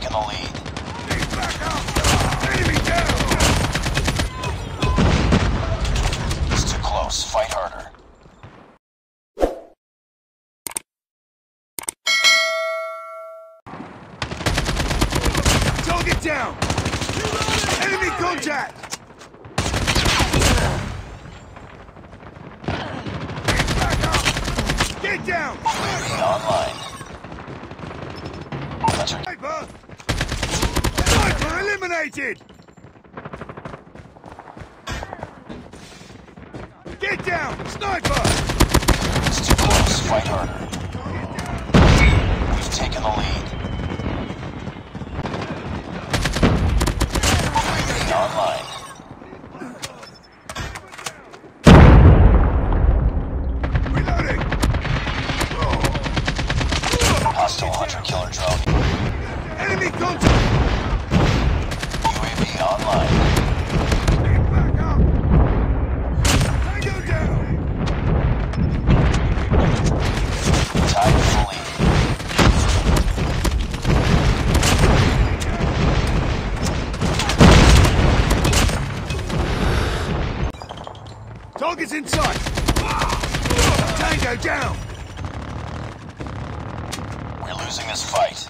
taken the lead. Enemy down! It's too close. Fight harder. Target down! Enemy contact! Get down! Be online. Sniper! Sniper eliminated! Get down! Sniper! It's too close. Fight harder. We've taken the lead. Be online. Hostile hunter-killer drone. Enemy contact! UAV online. Get back up! Tango down! Tied for the lead. Target's inside! Tango down! Losing this fight.